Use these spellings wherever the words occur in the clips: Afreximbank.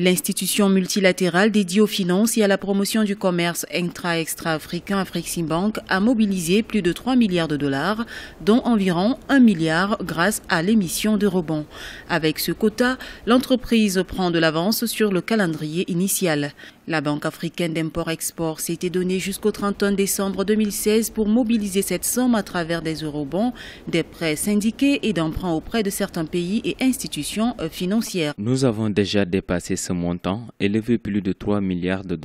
L'institution multilatérale dédiée aux finances et à la promotion du commerce intra-extra-africain Afreximbank a mobilisé plus de 3 milliards $, dont environ 1 milliard grâce à l'émission de rebonds. Avec ce quota, l'entreprise prend de l'avance sur le calendrier initial. La Banque africaine d'import-export s'était donnée jusqu'au 31 décembre 2016 pour mobiliser cette somme à travers des eurobonds, des prêts syndiqués et d'emprunts auprès de certains pays et institutions financières. Nous avons déjà dépassé ce montant élevé plus de 3 milliards $,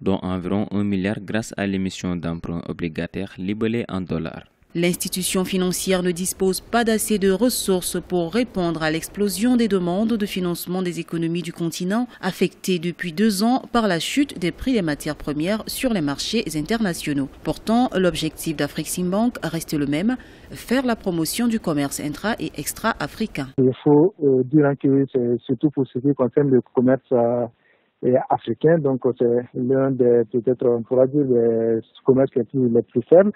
dont environ 1 milliard grâce à l'émission d'emprunts obligataires libellés en dollars. L'institution financière ne dispose pas d'assez de ressources pour répondre à l'explosion des demandes de financement des économies du continent, affectées depuis 2 ans par la chute des prix des matières premières sur les marchés internationaux. Pourtant, l'objectif d'Afreximbank reste le même, faire la promotion du commerce intra- et extra-africain. Il faut dire que c'est surtout pour ce qui concerne le commerce africain, donc c'est l'un des, peut-être on pourra dire, des commerces les plus faibles.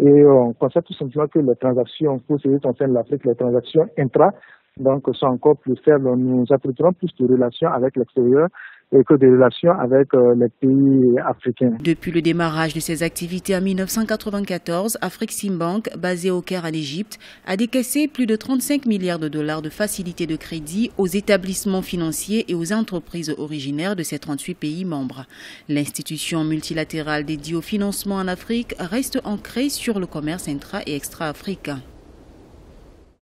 Et on constate tout simplement que les transactions, pour ce qui concerne l'Afrique, les transactions intra, donc sont encore plus faibles. Nous apprêterons plus de relations avec l'extérieur et que des relations avec les pays africains. Depuis le démarrage de ses activités en 1994, Afreximbank, basée au Caire en Égypte, a décaissé plus de 35 milliards $ de facilités de crédit aux établissements financiers et aux entreprises originaires de ces 38 pays membres. L'institution multilatérale dédiée au financement en Afrique reste ancrée sur le commerce intra- et extra-africain.